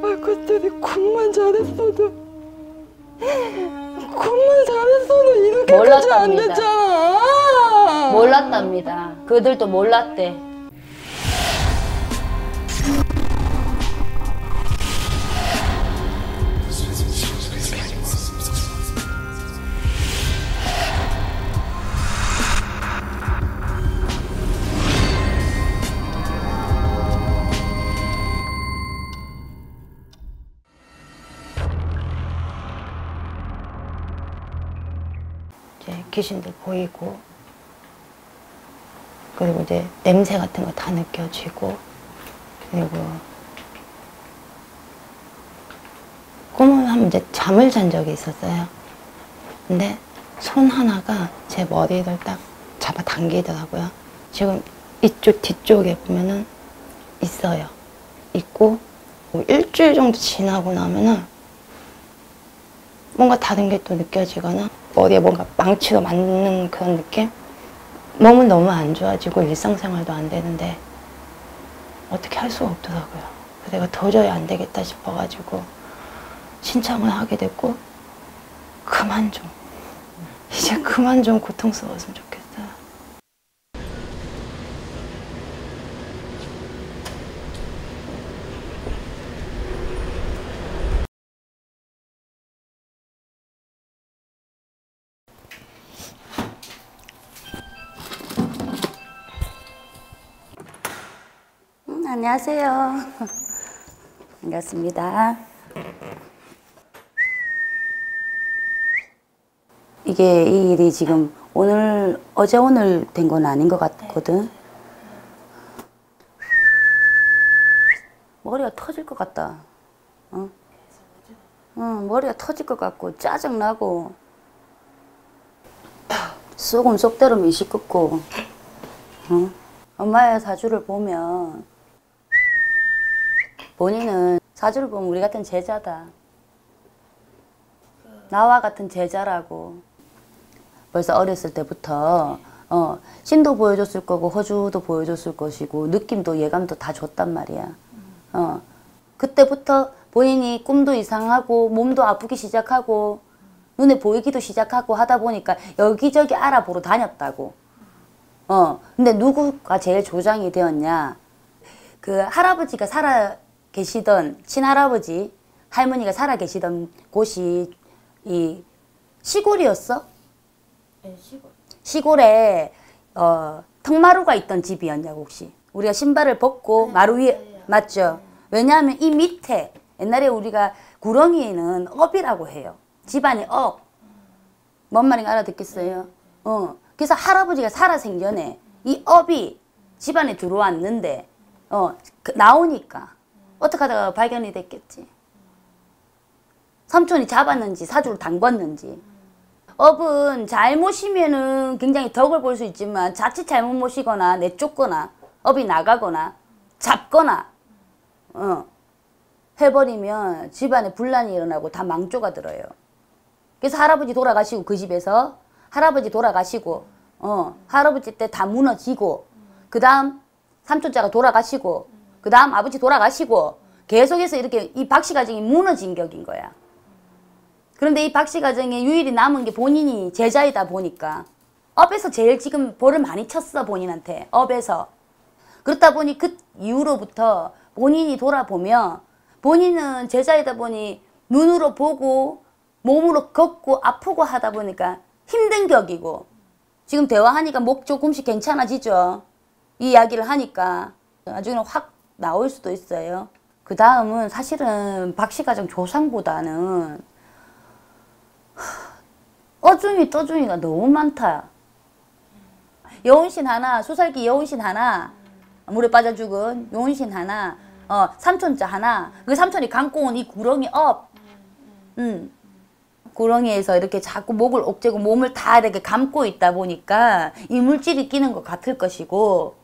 제발 그때니 공만 잘했어도 이렇게까지 몰랐답니다. 안 됐잖아. 몰랐답니다. 그들도 몰랐대. 귀신들 보이고, 그리고 이제 냄새 같은 거 다 느껴지고, 그리고 꿈을 하면 이제 잠을 잔 적이 있었어요. 근데 손 하나가 제 머리를 딱 잡아당기더라고요. 지금 이쪽 뒤쪽에 보면은 있어요. 있고, 뭐 일주일 정도 지나고 나면은 뭔가 다른 게 또 느껴지거나 머리에 뭔가 망치로 맞는 그런 느낌? 몸은 너무 안 좋아지고 일상생활도 안 되는데 어떻게 할 수가 없더라고요. 내가 도저히 안 되겠다 싶어가지고 신청을 하게 됐고, 그만 좀, 이제 그만 좀 고통스러웠으면 좋겠어요. 안녕하세요. 반갑습니다. 이게 이 일이 지금 오늘, 어제 오늘 된 건 아닌 것 같거든. 머리가 터질 것 같다. 응? 응, 머리가 터질 것 같고 짜증나고 속은 속대로 미식긋고. 응? 엄마의 사주를 보면 본인은 사주를 보면 우리 같은 제자다, 나와 같은 제자라고. 벌써 어렸을 때부터 신도 보여줬을 거고 허주도 보여줬을 것이고 느낌도 예감도 다 줬단 말이야. 그때부터 본인이 꿈도 이상하고 몸도 아프기 시작하고 눈에 보이기도 시작하고 하다 보니까 여기저기 알아보러 다녔다고. 근데 누구가 제일 조장이 되었냐, 그 할아버지가 살아 계시던, 친할아버지, 할머니가 살아 계시던 곳이 이 시골이었어? 네, 시골. 시골에 턱마루가 있던 집이었냐고, 혹시. 우리가 신발을 벗고 네, 마루 위에, 네, 맞죠? 네. 왜냐하면 이 밑에, 옛날에 우리가 구렁이는 업이라고 해요. 집안이 업. 뭔 말인가 알아듣겠어요? 그래서 할아버지가 살아 생전에 이 업이 집안에 들어왔는데, 나오니까. 어떻게 하다가 발견이 됐겠지. 삼촌이 잡았는지 사주를 당봤는지. 업은 잘 모시면은 굉장히 덕을 볼 수 있지만 자칫 잘못 모시거나 내쫓거나 업이 나가거나 잡거나 해버리면 집안에 분란이 일어나고 다 망조가 들어요. 그래서 할아버지 돌아가시고, 그 집에서 할아버지 돌아가시고 할아버지 때 다 무너지고, 그 다음 삼촌자가 돌아가시고, 그 다음 아버지 돌아가시고, 계속해서 이렇게 이 박씨 가정이 무너진 격인 거야. 그런데 이 박씨 가정에 유일히 남은 게 본인이 제자이다 보니까 업에서 제일 지금 벌을 많이 쳤어, 본인한테. 업에서. 그렇다 보니 그 이후로부터 본인이 돌아보면 본인은 제자이다 보니 눈으로 보고 몸으로 걷고 아프고 하다 보니까 힘든 격이고, 지금 대화하니까 목 조금씩 괜찮아지죠. 이 이야기를 하니까 나중에는 확 나올 수도 있어요. 그 다음은 사실은 박씨 가정 조상보다는 어중이 떠중이가 너무 많다. 여운신 하나, 수살기 여운신 하나, 물에 빠져 죽은 여운신 하나, 삼촌자 하나, 그 삼촌이 감고 온 이 구렁이 업. 구렁이에서 이렇게 자꾸 목을 옥죄고 몸을 다 이렇게 감고 있다 보니까 이물질이 끼는 것 같을 것이고,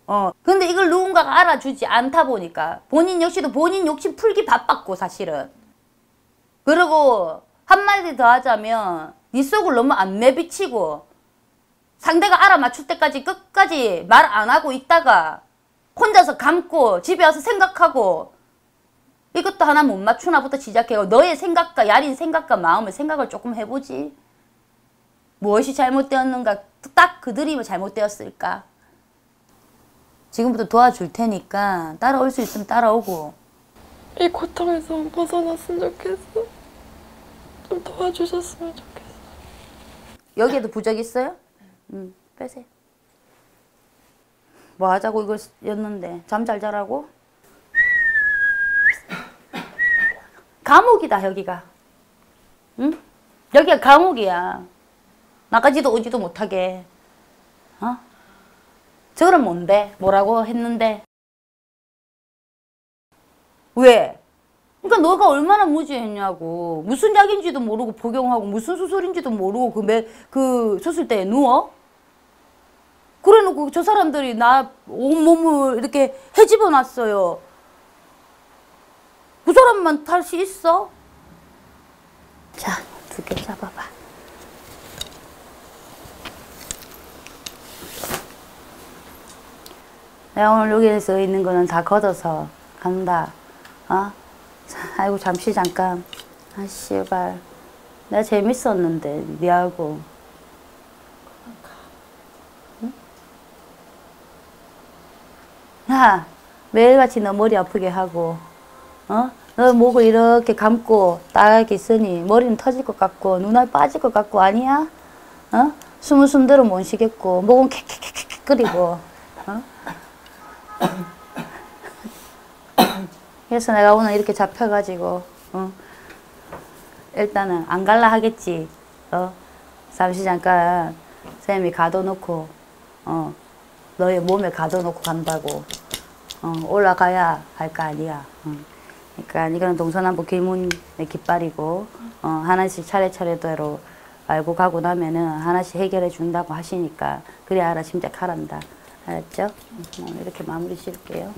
근데 이걸 누군가가 알아주지 않다 보니까 본인 역시도 본인 욕심 풀기 바빴고, 사실은. 그리고 한마디 더 하자면 니 속을 너무 안 내비치고 상대가 알아맞출 때까지 끝까지 말 안 하고 있다가 혼자서 감고 집에 와서 생각하고 이것도 하나 못 맞추나부터 시작해요. 너의 생각과 야린 생각과 마음을 생각을 조금 해보지. 무엇이 잘못되었는가? 딱 그들이 잘못되었을까? 지금부터 도와줄 테니까 따라올 수 있으면 따라오고. 이 고통에서 벗어났으면 좋겠어. 좀 도와주셨으면 좋겠어. 여기에도 부적 있어요? 응, 빼세요. 뭐 하자고 이걸 였는데. 잠 잘 자라고? 감옥이다 여기가. 응? 여기가 감옥이야. 나까지도 오지도 못하게. 어? 저거는 뭔데? 뭐라고 했는데? 왜? 그러니까 너가 얼마나 무지했냐고. 무슨 약인지도 모르고 복용하고 무슨 수술인지도 모르고 그 수술대에 누워? 그래놓고 저 사람들이 나 온몸을 이렇게 헤집어 놨어요. 그 사람만 탓이 있어? 자, 두 개 잡아봐. 내가 오늘 여기에서 있는 거는 다 걷어서 간다. 어? 아이고 잠시 잠깐. 아 씨발. 내가 재밌었는데 니하고. 응? 야, 매일같이 너 머리 아프게 하고, 어? 너 목을 이렇게 감고 딱 있으니 머리는 터질 것 같고 눈알 빠질 것 같고 아니야? 어? 숨은 숨대로 못 쉬겠고 목은 캑캑캑캑 끓이고. 어? 그래서 내가 오늘 이렇게 잡혀가지고, 어? 일단은 안 갈라 하겠지. 어? 잠시 잠깐 쌤이 가둬놓고, 어? 너의 몸에 가둬놓고 간다고. 어? 올라가야 할 거 아니야. 그러니까 이거는 동서남북 길문의 깃발이고, 어? 하나씩 차례차례대로 알고 가고 나면은 하나씩 해결해 준다고 하시니까 그래 알아 짐작하란다. 알았죠? 이렇게 마무리 지을게요.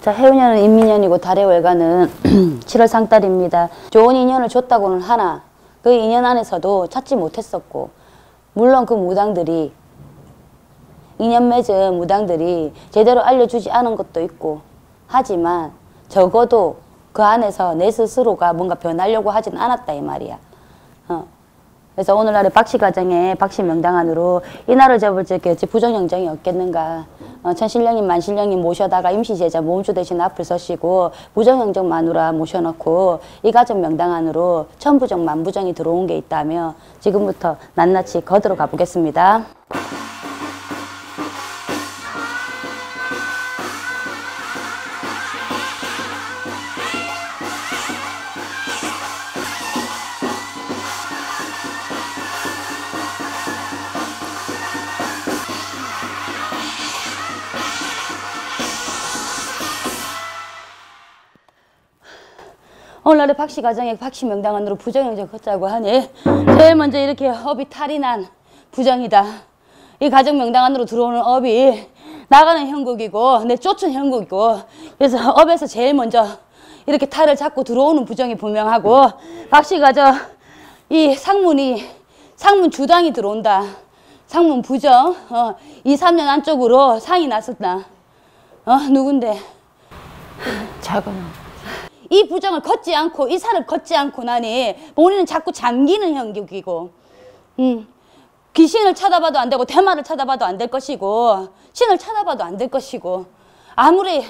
자, 해운년은 인민년이고 달의 월간은 7월 상달입니다. 좋은 인연을 줬다고는 하나 그 인연 안에서도 찾지 못했었고, 물론 그 무당들이 인연 맺은 무당들이 제대로 알려주지 않은 것도 있고, 하지만 적어도 그 안에서 내 스스로가 뭔가 변하려고 하진 않았다 이 말이야. 어. 그래서 오늘날의 박씨 가정에 박씨 명당 안으로 이날을 잡을 적에 부정영정이 없겠는가. 천신령님 만신령님 모셔다가 임시제자 모음주 대신 앞을 서시고 부정영정 마누라 모셔놓고 이 가정 명당 안으로 천부정 만부정이 들어온 게 있다며 지금부터 낱낱이 거들어 가보겠습니다. 오늘날의 박씨 가정에 박씨 명당 안으로 부정영정 걷자고 하니 제일 먼저 이렇게 업이 탈이 난 부정이다. 이 가정 명당 안으로 들어오는 업이 나가는 형국이고 내 쫓은 형국이고, 그래서 업에서 제일 먼저 이렇게 탈을 잡고 들어오는 부정이 분명하고, 박씨 가정 이 상문이 상문 주당이 들어온다. 상문 부정 2, 3년 안쪽으로 상이 났었다. 누군데? 작은 이 부정을 걷지 않고 이 산을 걷지 않고 나니 본인은 자꾸 잠기는 형국이고, 귀신을 쳐다봐도 안 되고 대마를 쳐다봐도 안 될 것이고 신을 쳐다봐도 안 될 것이고, 아무리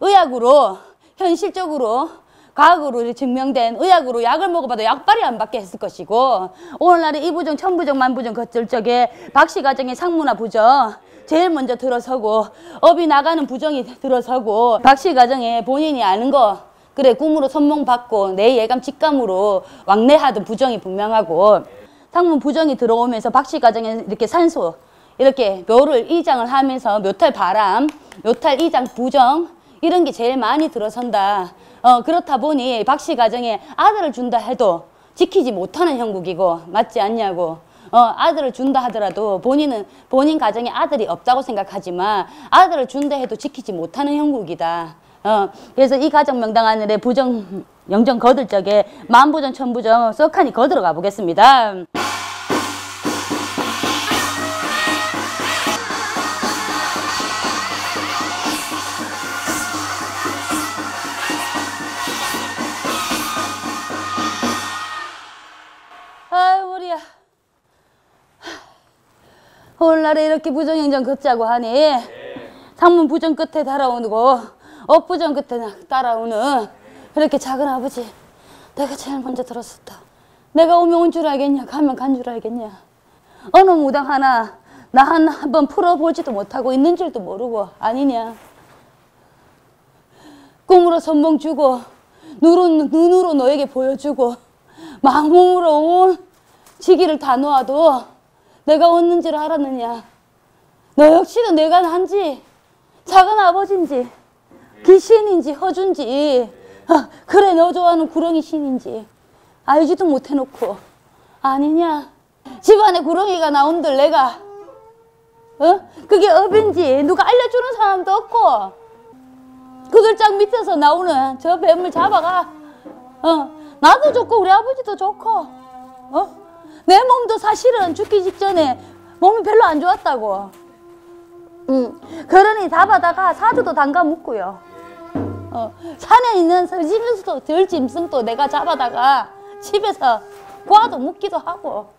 의학으로 현실적으로 과학으로 증명된 의학으로 약을 먹어봐도 약발이 안 받게 했을 것이고, 오늘날에 이 부정 천부정 만부정 걷을 적에 박씨 가정의 상무나 부정 제일 먼저 들어서고 업이 나가는 부정이 들어서고, 박씨 가정에 본인이 아는 거 그래 꿈으로 선몽받고 내 예감 직감으로 왕래하던 부정이 분명하고, 상문 부정이 들어오면서 박씨 가정에 이렇게 산소 이렇게 묘를 이장을 하면서 묘탈 바람 묘탈 이장 부정 이런 게 제일 많이 들어선다. 그렇다 보니 박씨 가정에 아들을 준다 해도 지키지 못하는 형국이고 맞지 않냐고. 아들을 준다 하더라도 본인 가정에 아들이 없다고 생각하지만 아들을 준다 해도 지키지 못하는 형국이다. 그래서 이 가정 명당 하늘에 부정 영정 거들 적에 만부정 천부정 썩하니 거들어 가 보겠습니다. 오늘날에 이렇게 부정행정 걷자고 하니 상문 부정 끝에 따라오고 엇부정 끝에 따라오는 그렇게 작은 아버지, 내가 제일 먼저 들었었다. 내가 오면 온 줄 알겠냐, 가면 간 줄 알겠냐. 어느 무당 하나 나 한번 풀어보지도 못하고 있는 줄도 모르고 아니냐. 꿈으로 선몽 주고 눈으로 너에게 보여주고 막몸으로 온 지기를 다 놓아도 내가 얻는지를 알았느냐. 너 역시도 내가 난지 작은 아버지인지 귀신인지 허준지 그래 너 좋아하는 구렁이 신인지 알지도 못해놓고 아니냐. 집안에 구렁이가 나온들 내가 그게 업인지 누가 알려주는 사람도 없고 그 글장 밑에서 나오는 저 뱀을 잡아가 나도 좋고 우리 아버지도 좋고 내 몸도 사실은 죽기 직전에 몸이 별로 안 좋았다고. 그러니 다 받아가 사주도 담가 묶고요. 산에 있는 짐승도 들짐승도 내가 잡아다가 집에서 구워도 묶기도 하고.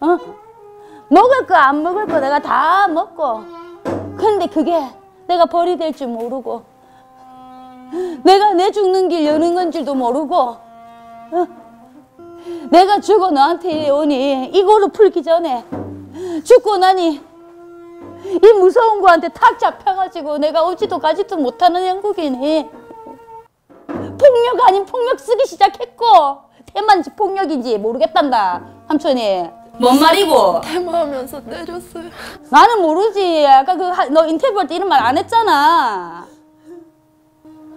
먹을 거 안 먹을 거 내가 다 먹고. 근데 그게 내가 벌이 될 줄 모르고 내가 내 죽는 길 여는 건 줄도 모르고 내가 죽어 너한테 오니 이걸로 풀기 전에 죽고 나니 이 무서운 거한테 탁 잡혀가지고 내가 오지도 가지도 못하는 형국이니 폭력 아닌 폭력 쓰기 시작했고 태만지 폭력인지 모르겠단다. 삼촌이 뭔 말이고 태만하면서 때렸어요. 나는 모르지. 아까 너 인터뷰할 때 이런 말 안 했잖아.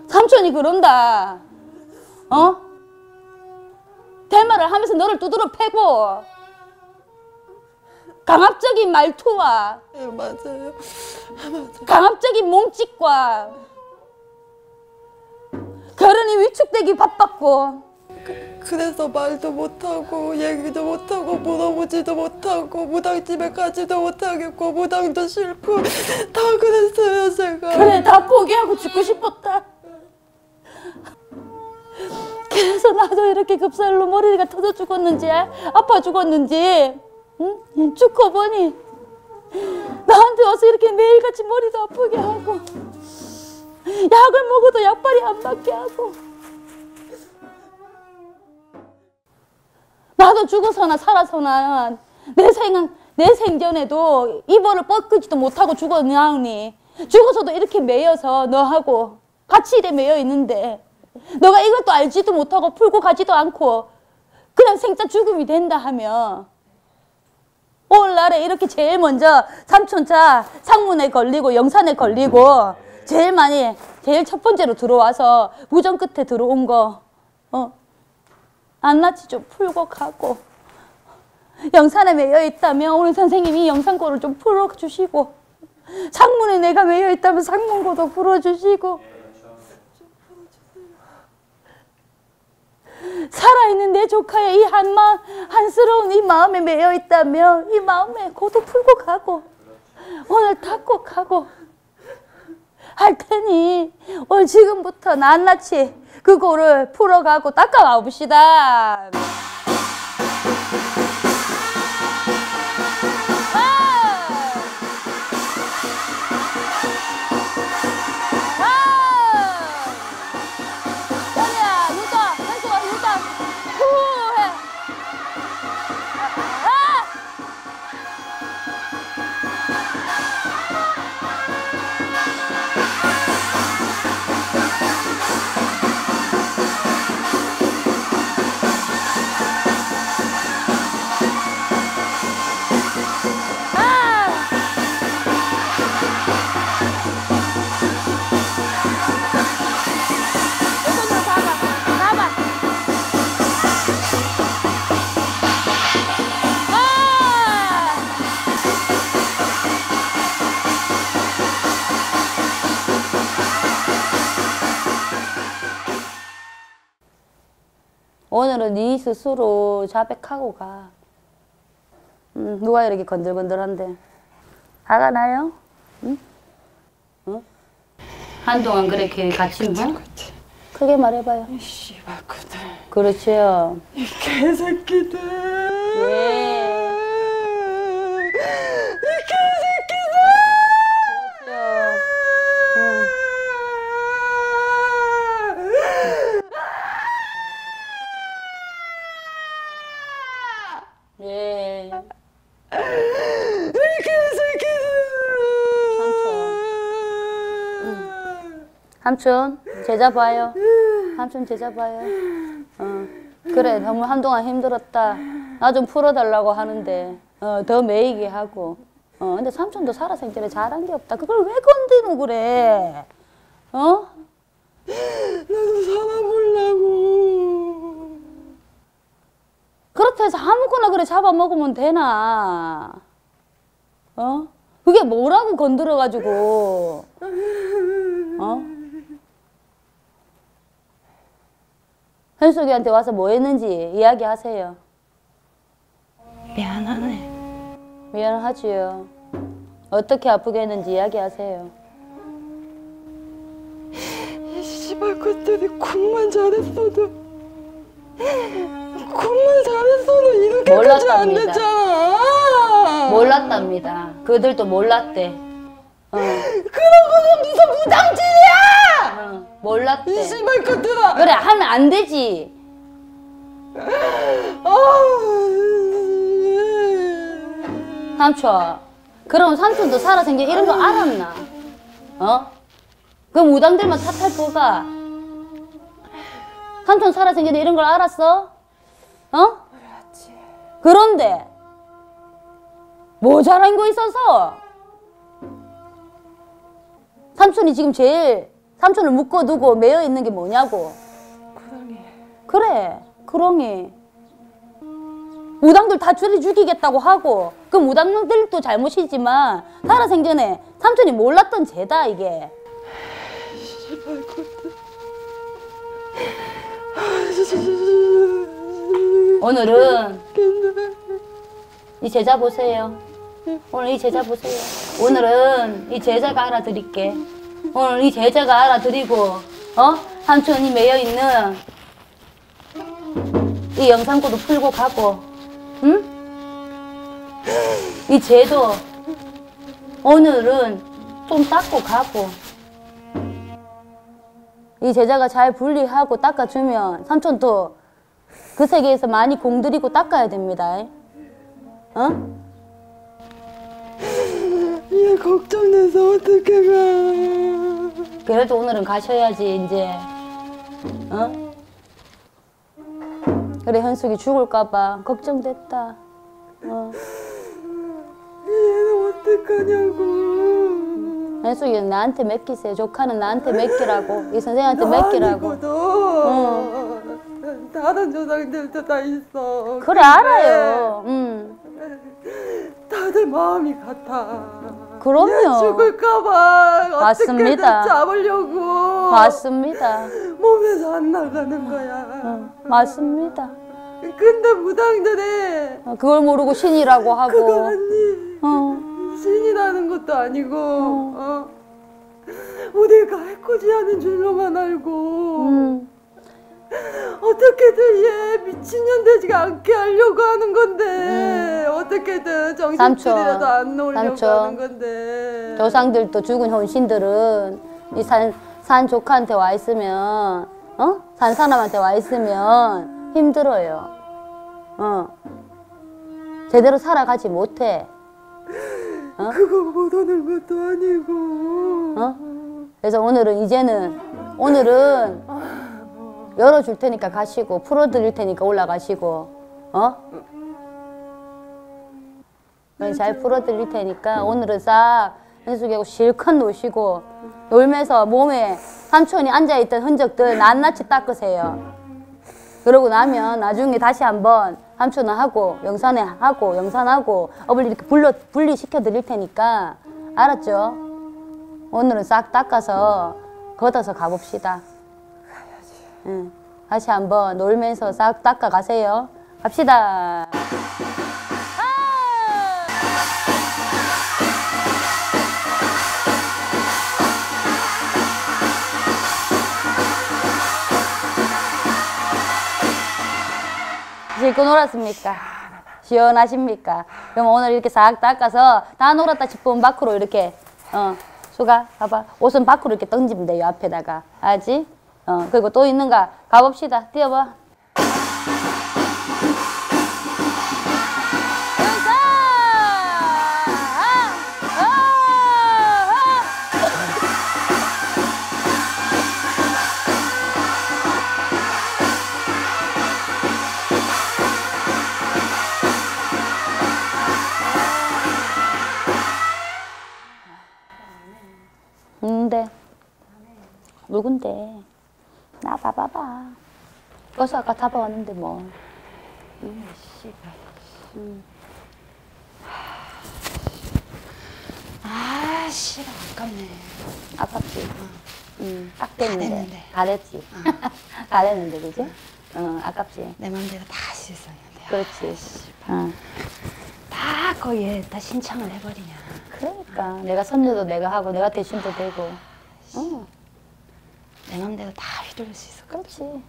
삼촌이 그런다. 대마를 하면서 너를 두드러 패고 강압적인 말투와 네, 맞아요. 강압적인 몸짓과 결혼이 위축되기 바빴고 그래서 말도 못하고 얘기도 못하고 물어보지도 못하고 무당집에 가지도 못하겠고 무당도 싫고 다 그랬어요 제가. 그래 다 포기하고 죽고 싶었다. 그래서 나도 이렇게 급살로 머리가 터져 죽었는지 아파 죽었는지 죽고 보니 나한테 와서 이렇게 매일같이 머리도 아프게 하고 약을 먹어도 약발이 안 맞게 하고 나도 죽어서나 살아서나 내 생전에도 이벌을 뻗기지도 못하고 죽었냐니 죽어서도 이렇게 매여서 너하고 같이 이래 매여 있는데 너가 이것도 알지도 못하고 풀고 가지도 않고 그냥 생짜 죽음이 된다 하면 오늘날에 이렇게 제일 먼저 삼촌차 상문에 걸리고 영산에 걸리고 제일 첫 번째로 들어와서 무정 끝에 들어온 거 안나치 좀 풀고 가고 영산에 매여 있다면 오늘 선생님이 영산고를 좀 풀어주시고 상문에 내가 매여 있다면 상문고도 풀어주시고 살아있는 내 조카의 이 한스러운 이 마음에 매여 있다며 이 마음에 고도 풀고 가고 오늘 닦고 가고 할 테니 오늘 지금부터 낱낱이 그 고를 풀어가고 닦아와 봅시다. 오늘은 네 스스로 자백하고 가. 누가 이렇게 건들건들한데. 화가 나요? 응? 응? 한동안 그렇게 같이 뭐? 크게 말해봐요. 이 씨발구들. 그렇지요. 이 개새끼들. 예. 이 개새끼들. 그렇지요. 응. 예. 삼촌 제자 봐요. 삼촌 제자 봐요. 그래 너무 한동안 힘들었다. 나 좀 풀어달라고 하는데 더 매이게 하고. 근데 삼촌도 살아생전에 잘한 게 없다. 그걸 왜 건드리는 그래? 어? 나도 살아보려고. 그렇다 해서 아무거나 그래 잡아먹으면 되나? 어? 그게 뭐라고 건드려가지고? 어? 현숙이한테 와서 뭐 했는지 이야기하세요. 미안하네. 미안하지요. 어떻게 아프게 했는지 이야기하세요. 이 씨발 것들이 공만 잘했어도 이렇게까지 안 됐잖아. 몰랐답니다. 그들도 몰랐대. 그러고는 무슨 무당질이야! 몰랐대. 이 씨발 것들아! 그래, 하면 안 되지! 삼촌, 그럼 삼촌도 살아생긴 이런 거 알았나? 어? 그럼 무당들만 탓할 거가? 삼촌 살아생긴 이런 걸 알았어? 어? 그렇지. 그런데, 뭐 잘한 거 있어서? 삼촌이 지금 제일 삼촌을 묶어두고 매여 있는 게 뭐냐고. 구렁이. 그래, 구렁이. 무당들 다 줄이 죽이겠다고 하고, 그 무당들도 잘못이지만 살아생전에 삼촌이 몰랐던 죄다 이게. 오늘은 이 제자 보세요. 오늘 이 제자 보세요. 오늘은 이 제자가 알아드릴게. 오늘 이 제자가 알아드리고, 삼촌이 매여있는 이 영상고도 풀고 가고, 응? 이 죄도 오늘은 좀 닦고 가고, 이 제자가 잘 분리하고 닦아주면 삼촌도 그 세계에서 많이 공들이고 닦아야 됩니다. 어? 얘 걱정돼서 어떻게 가. 그래도 오늘은 가셔야지 이제. 어? 그래 현숙이 죽을까봐 걱정됐다. 얘는 어떡하냐고. 현숙이는 나한테 맡기세요. 조카는 나한테 맡기라고. 이 선생님한테 맡기라고. 다른 조상들도 다 있어. 그래 알아요. 다들 마음이 같아. 그럼요. 죽을까봐 어떻게든 잡으려고. 맞습니다. 몸에서 안 나가는 거야. 맞습니다. 근데 무당들이 그걸 모르고 신이라고 하고. 그거 아니. 신이라는 것도 아니고 어딜 갈코지하는 줄로만 알고 어떻게든 얘 미친년 되지 않게 하려고 하는 건데 어떻게든 정신줄이라도 안 놓으려고 하는 건데. 조상들도 죽은 혼신들은 이 산 조카한테 와 있으면 산 사람한테 와 있으면 힘들어요. 제대로 살아가지 못해. 그거 못 오는 것도 아니고. 그래서 오늘은 오늘은 열어줄 테니까 가시고, 풀어드릴 테니까 올라가시고, 잘 풀어드릴 테니까 오늘은 싹 현숙이하고 실컷 노시고, 놀면서 몸에 삼촌이 앉아있던 흔적들 낱낱이 닦으세요. 그러고 나면 나중에 다시 한번 삼촌하고, 영산하고, 업을 이렇게 분리시켜 드릴 테니까, 알았죠? 오늘은 싹 닦아서 걷어서 가봅시다. 응. 다시 한번 놀면서 싹 닦아가세요. 갑시다. 씻고 놀았습니까? 시원하십니까? 그럼 오늘 이렇게 싹 닦아서 다 놀았다 싶으면 밖으로 이렇게 수가 봐봐. 옷은 밖으로 이렇게 던지면 돼요. 앞에다가. 알지? 그리고 또 있는가? 가봅시다. 뛰어봐. 누군데? 나 봐봐봐. 버스 아까 타봐 왔는데 뭐. 아, 씨발 아깝네. 아깝지. 딱 됐는데. 다 됐지. 다 됐는데, 그지? 아깝지. 내 맘대로 다 씻었는데. 그렇지. 다 거기에 다 신청을 해버리냐. 그러니까. 내가 선녀도 내가 하고, 내가 대신도 되고. 내 맘대로 다 휘두를 수 있어. 그렇지.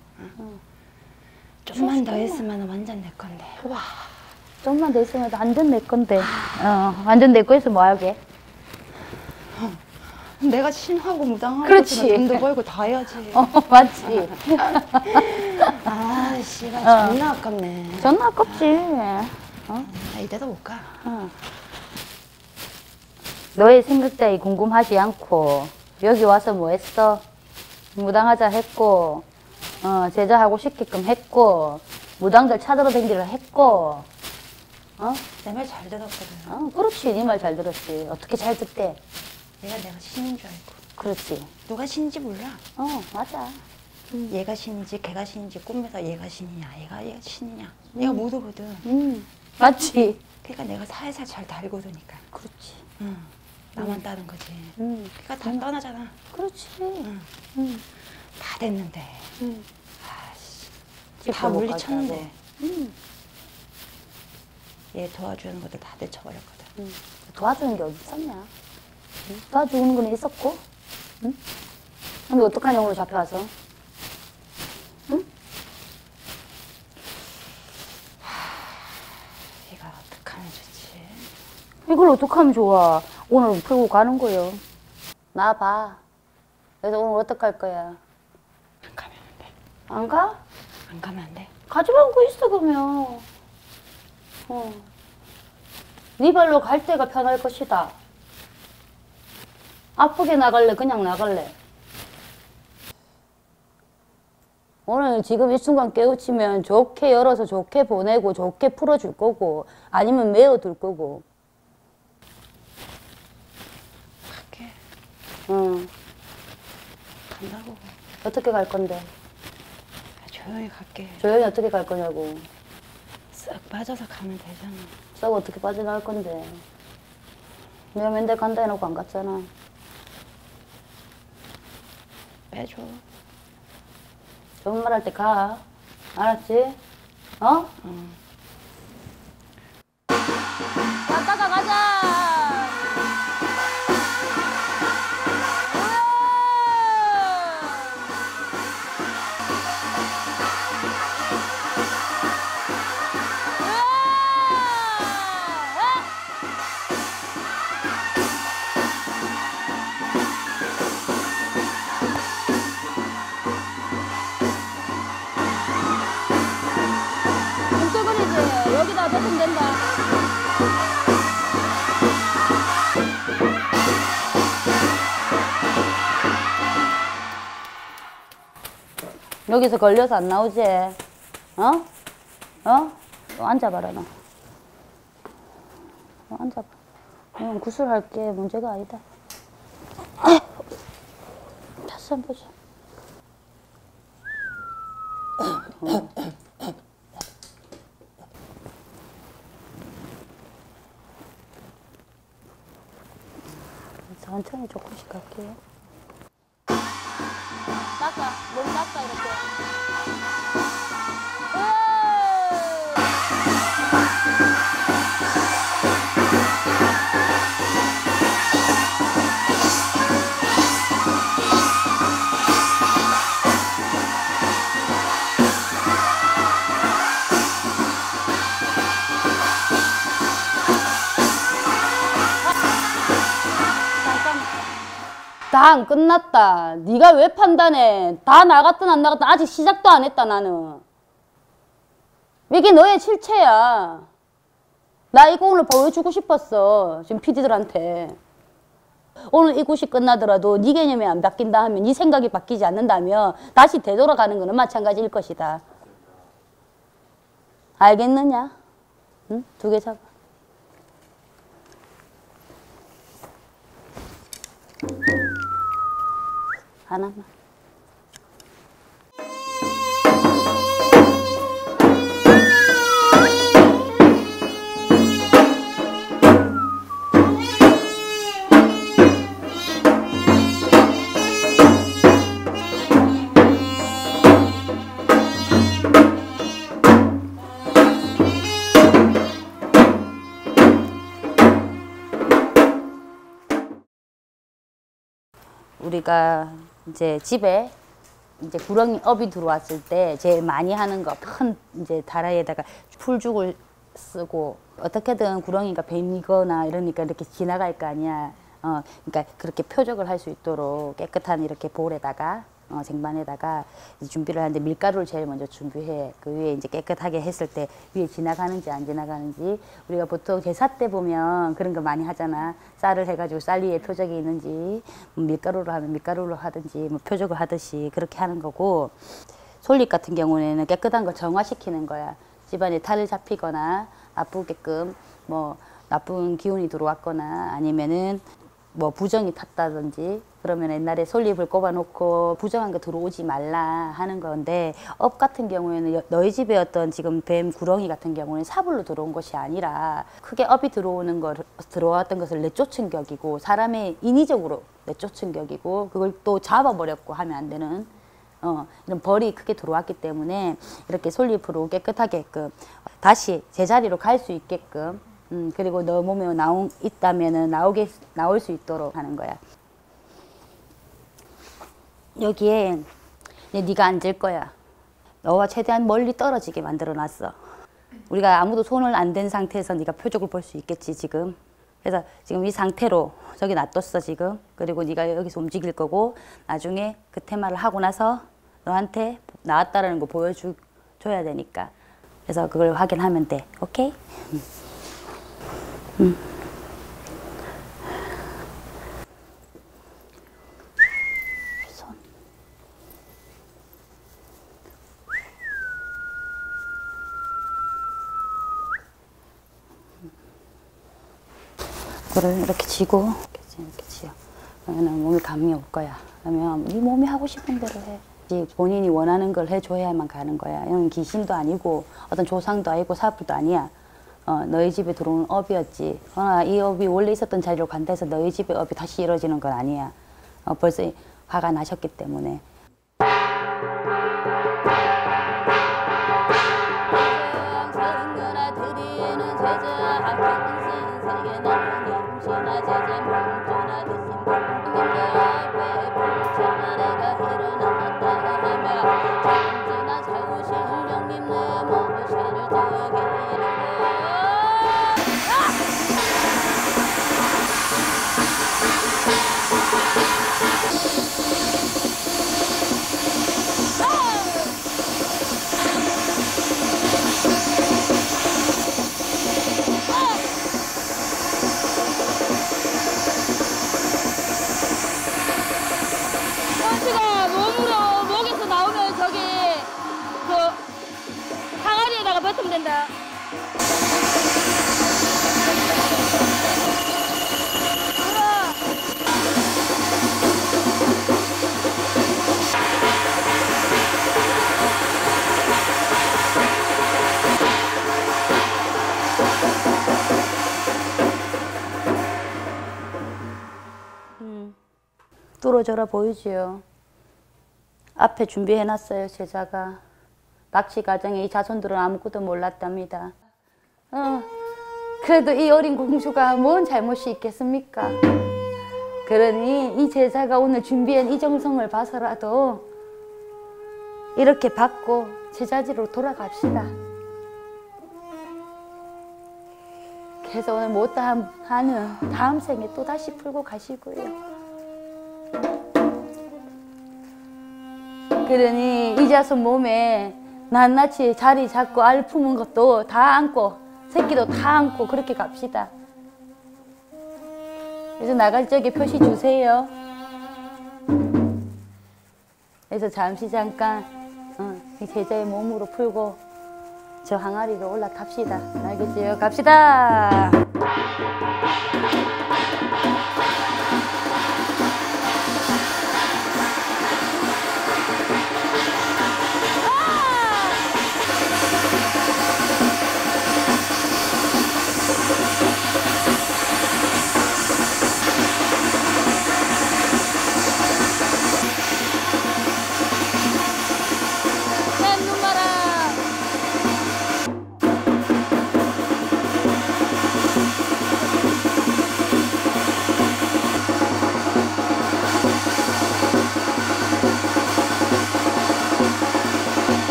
좀만 더 했으면 완전 내 건데. 와, 좀만 더 했으면 완전 내 건데. 완전 내 거에서 뭐 하게? 내가 신하고 무당하고 그렇지. 돈도 벌고 다 해야지. 맞지. 아, 씨발 존나 아깝네. 존나 아깝지. 나 이대로 못 가. 너의 생각 따위 궁금하지 않고 여기 와서 뭐 했어? 무당하자 했고, 제자하고 싶게끔 했고, 무당들 찾으러 댕기려 했고, 내 말 잘 들었거든. 그렇지, 네 말 잘 들었지. 어떻게 잘 듣대? 내가 신인 줄 알고. 그렇지. 누가 신인지 몰라. 맞아. 얘가 신인지, 걔가 신인지, 꿈에서 얘가 신이냐, 얘가 신이냐. 얘가 모르거든. 맞지. 그러니까 내가 살살 잘 달고 도니까. 그렇지. 나만 따는 거지. 그러니까 다 떠나잖아. 그렇지. 다 됐는데. 아씨. 다 물리쳤는데. 얘 도와주는 것들 다 내쳐버렸거든. 도와주는 게 어디 있었냐? 도와주는 건 있었고. 근데 어떡한 형으로 잡혀와서? 얘가 어떡하면 좋지? 이걸 어떡하면 좋아? 오늘 풀고 가는 거요. 나 봐. 그래서 오늘 어떡할 거야? 안 가면 안 돼. 안 가? 안 가면 안 돼. 가지 말고 있어, 그러면. 네 발로 갈 때가 편할 것이다. 아프게 나갈래, 그냥 나갈래? 오늘 지금 이 순간 깨우치면 좋게 열어서 좋게 보내고 좋게 풀어줄 거고 아니면 메어둘 거고. 간다고. 어떻게 갈 건데? 조용히 갈게. 조용히 어떻게 갈 거냐고. 싹 빠져서 가면 되잖아. 싹 어떻게 빠져나갈 건데? 내가 맨날 간다 해놓고 안 갔잖아. 빼줘. 좋은 말 할 때 가. 알았지? 응. 갔다가 가자. 여기다 넣으면 된다. 여기서 걸려서 안 나오지? 너 앉아봐라, 너. 너 앉아봐. 넌 구슬할게. 문제가 아니다. 다시 한번 보자. 천천히 조금씩 갈게요. 닦아, 몸 닦아, 이렇게. 다 안 끝났다. 네가 왜 판단해? 다 나갔든 안 나갔든 아직 시작도 안 했다. 나는 이게 너의 실체야. 나 이거 오늘 보여주고 싶었어. 지금 PD들한테 오늘 이 곳이 끝나더라도 네 개념이 안 바뀐다 하면, 네 생각이 바뀌지 않는다면 다시 되돌아가는 거는 마찬가지일 것이다. 알겠느냐? 응? 두 개 잡아. 하나만. 우리가 이제 집에 이제 구렁이 업이 들어왔을 때 제일 많이 하는 거, 큰 이제 다라에다가 풀죽을 쓰고, 어떻게든 구렁이가 뱀이거나 이러니까 이렇게 지나갈 거 아니야. 그러니까 그렇게 표적을 할 수 있도록 깨끗한 이렇게 볼에다가 쟁반에다가 준비를 하는데 밀가루를 제일 먼저 준비해. 그 위에 이제 깨끗하게 했을 때 위에 지나가는지 안 지나가는지. 우리가 보통 제사 때 보면 그런 거 많이 하잖아. 쌀을 해가지고 쌀 위에 표적이 있는지, 밀가루로 하면 밀가루로 하든지, 뭐 표적을 하듯이 그렇게 하는 거고, 솔잎 같은 경우에는 깨끗한 걸 정화시키는 거야. 집안에 탈을 잡히거나 아프게끔, 뭐 나쁜 기운이 들어왔거나 아니면은 뭐 부정이 탔다든지 그러면 옛날에 솔잎을 꼽아놓고 부정한 거 들어오지 말라 하는 건데, 업 같은 경우에는 너희 집에 어떤 지금 뱀, 구렁이 같은 경우는 사불로 들어온 것이 아니라 크게 업이 들어오는 걸, 들어왔던 것을 내쫓은 격이고, 사람의 인위적으로 내쫓은 격이고, 그걸 또 잡아버렸고 하면 안 되는 이런 벌이 크게 들어왔기 때문에 이렇게 솔잎으로 깨끗하게끔 다시 제자리로 갈 수 있게끔, 그리고 너 몸에 있다면은 나올 수 있도록 하는 거야. 여기에 네가 앉을 거야. 너와 최대한 멀리 떨어지게 만들어놨어. 우리가 아무도 손을 안 댄 상태에서 네가 표적을 볼 수 있겠지 지금. 그래서 지금 이 상태로 저기 놔뒀어 지금. 그리고 네가 여기서 움직일 거고, 나중에 그 테마를 하고 나서 너한테 나왔다라는 거 보여줘야 되니까. 그래서 그걸 확인하면 돼. 오케이? 그거를 이렇게 쥐고 이렇게 쥐어. 그러면 몸에 감이 올 거야. 그러면 네 몸이 하고 싶은 대로 해. 본인이 원하는 걸 해줘야만 가는 거야. 이건 귀신도 아니고 어떤 조상도 아니고 사불도 아니야. 너희 집에 들어온 업이었지. 그러나 이 업이 원래 있었던 자리로 간다 해서 너희 집의 업이 다시 이루어지는 건 아니야. 벌써 화가 나셨기 때문에. 뚫어져라 보이지요. 앞에 준비해놨어요, 제자가. 납치 과정에 이 자손들은 아무것도 몰랐답니다. 그래도 이 어린 공주가 뭔 잘못이 있겠습니까? 그러니 이 제자가 오늘 준비한 이 정성을 봐서라도 이렇게 받고 제자지로 돌아갑시다. 그래서 오늘 못다한 한은 다음 생에 또 다시 풀고 가시고요. 그러니 이 자손 몸에 낱낱이 자리 잡고 알 품은 것도 다 안고 새끼도 다 안고 그렇게 갑시다. 그래서 나갈 적에 표시 주세요. 그래서 잠시 잠깐 이 제자의 몸으로 풀고 저 항아리로 올라갑시다. 알겠지요? 갑시다.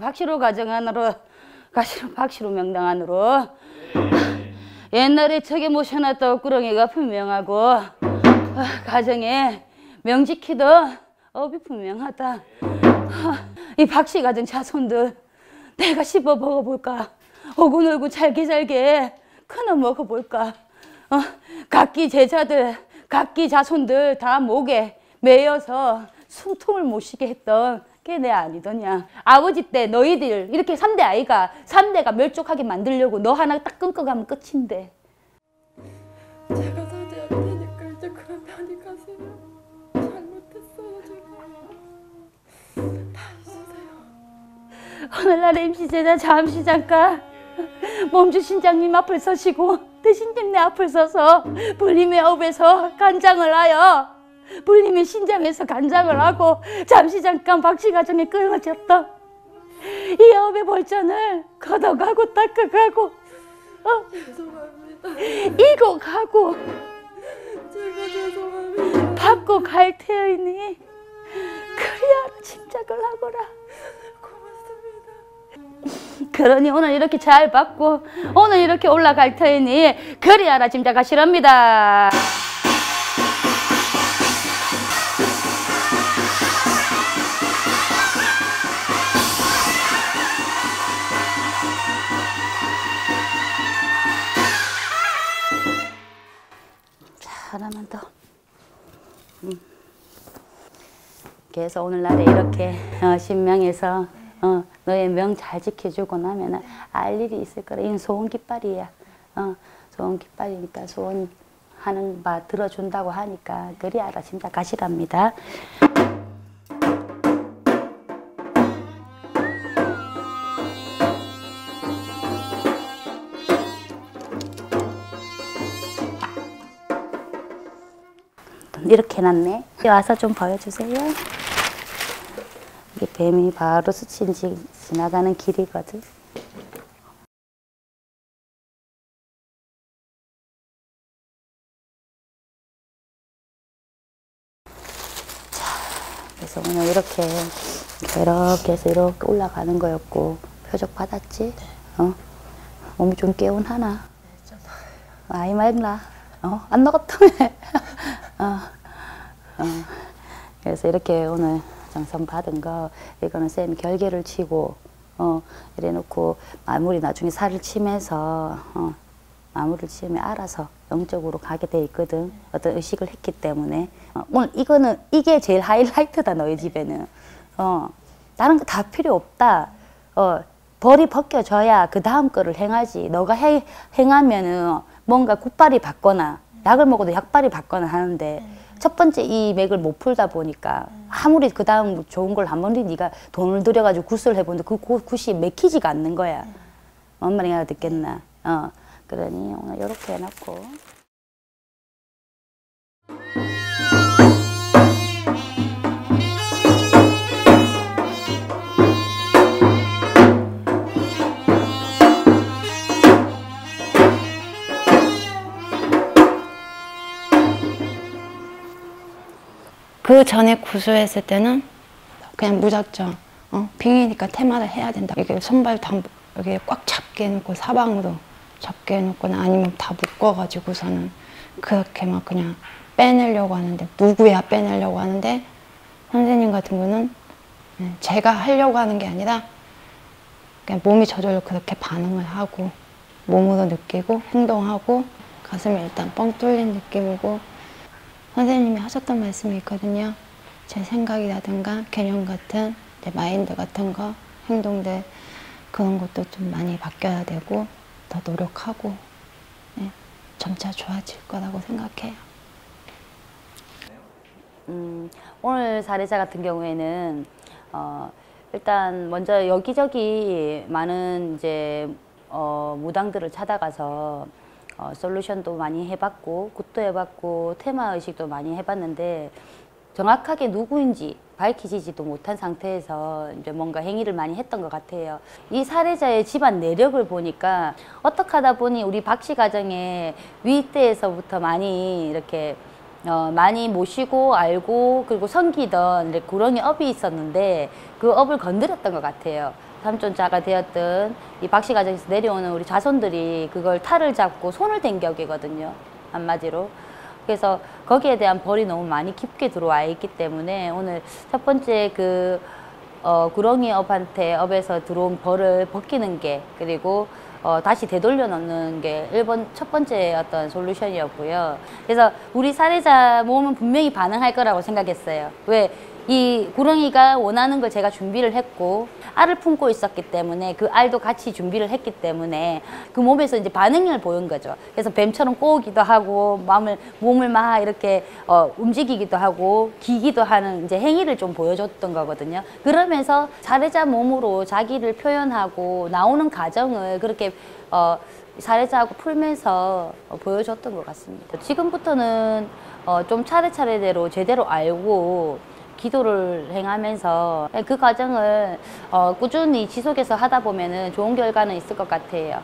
박씨로 가정 안으로 가시로 박씨로 명당 안으로 옛날에 저게 모셔놨던 꾸렁이가 분명하고 가정에 명지키던 업이 분명하다. 이 박씨 가정 자손들 내가 씹어 먹어볼까? 오구놀구 잘게 큰놈 먹어볼까? 각기 제자들 각기 자손들 다 목에 매여서 숨통을 못 쉬게 했던 그게 내 아니더냐. 아버지 때 너희들 이렇게 3대 아이가 3대가 멸족하게 만들려고 너 하나 딱 끊어가면 끝인데. 제가 사지 않다니까 이제 그런 편히 가세요. 잘못했어요 제가. 다 잊으세요. 오늘날 MC 제자 잠시 잠깐 몸주 신장님 앞을 서시고 대신님 내 앞을 서서 불림의 업에서 간장을 하여 불님의 신장에서 간장을 하고 잠시 잠깐 박씨 가정에 끊어졌던 이 업의 벌전을 걷어가고 닦아가고 죄송합니다. 이고 가고 제가 죄송합니다. 받고 갈 테이니 그리하라 짐작을 하거라. 고맙습니다. 그러니 오늘 이렇게 잘 받고 오늘 이렇게 올라갈 테이니 그리하라 짐작하시랍니다. 하나만 더. 그래서 오늘날에 이렇게 신명에서 너의 명 잘 지켜주고 나면 알 일이 있을 거라. 이건 소원 깃발이야. 소원 깃발이니까 소원하는 바 들어준다고 하니까 그리 알아 짐작하시랍니다. 이렇게 해놨네. 와서 좀 보여주세요. 이게 뱀이 바로 스친지 지나가는 길이거든. 자, 그래서 오늘 이렇게 해서 이렇게 올라가는 거였고 표적 받았지? 몸이 좀 개운하나? 아이 말라. 안 나갔다며. 그래서 이렇게 오늘 정성 받은 거 이거는 쌤이 결계를 치고 이래 놓고 마무리 나중에 살을 치면서 마무리를 치면 알아서 영적으로 가게 돼 있거든. 어떤 의식을 했기 때문에 오늘 이거는 이게 제일 하이라이트다. 너희 집에는 다른 거 다 필요 없다. 벌이 벗겨져야 그 다음 거를 행하지. 너가 행하면은 뭔가 굿발이 받거나 약을 먹어도 약발이 받거나 하는데 첫 번째 이 맥을 못 풀다 보니까 아무리 그 다음 좋은 걸 한 번도 네가 돈을 들여가지고 굿을 해보는데 그 굿이 맥히지가 않는 거야. 뭔 말이야 듣겠나. 그러니 오늘 이렇게 해놨고. 그 전에 구수했을 때는 그냥 무작정 빙이니까 테마를 해야 된다. 이게 손발 다 여기 꽉 잡게 해놓고 사방으로 잡게 해놓거나 아니면 다 묶어가지고서는 그렇게 막 그냥 빼내려고 하는데 누구야 빼내려고 하는데 선생님 같은 분은 제가 하려고 하는 게 아니라 그냥 몸이 저절로 그렇게 반응을 하고 몸으로 느끼고 행동하고 가슴이 일단 뻥 뚫린 느낌이고 선생님이 하셨던 말씀이 있거든요. 제 생각이라든가 개념 같은 내 마인드 같은 거, 행동들 그런 것도 좀 많이 바뀌어야 되고 더 노력하고 점차 좋아질 거라고 생각해요. 오늘 사례자 같은 경우에는 일단 먼저 여기저기 많은 이제 무당들을 찾아가서 솔루션도 많이 해봤고 굿도 해봤고 테마의식도 많이 해봤는데 정확하게 누구인지 밝히지도 못한 상태에서 이제 뭔가 행위를 많이 했던 것 같아요. 이 사례자의 집안 내력을 보니까 어떻게 하다 보니 우리 박씨 가정의 윗대에서부터 많이 이렇게 많이 모시고 알고 그리고 섬기던 구렁이 업이 있었는데 그 업을 건드렸던 것 같아요. 삼촌자가 되었든 이 박씨 가정에서 내려오는 우리 자손들이 그걸 탈을 잡고 손을 댄 격이거든요. 한마디로. 그래서 거기에 대한 벌이 너무 많이 깊게 들어와 있기 때문에 오늘 첫 번째 그 구렁이 업에서 들어온 벌을 벗기는 게 그리고 다시 되돌려 넣는 게 1번 첫 번째 어떤 솔루션이었고요. 그래서 우리 사례자 몸은 분명히 반응할 거라고 생각했어요. 왜? 이 구렁이가 원하는 걸 제가 준비를 했고 알을 품고 있었기 때문에 그 알도 같이 준비를 했기 때문에 그 몸에서 이제 반응을 보인 거죠. 그래서 뱀처럼 꼬우기도 하고 몸을 막 이렇게 움직이기도 하고 기기도 하는 이제 행위를 좀 보여줬던 거거든요. 그러면서 사례자 몸으로 자기를 표현하고 나오는 과정을 그렇게 사례자하고 풀면서 보여줬던 것 같습니다. 지금부터는 좀 차례차례대로 제대로 알고 기도를 행하면서 그 과정을 꾸준히 지속해서 하다 보면은 좋은 결과는 있을 것 같아요.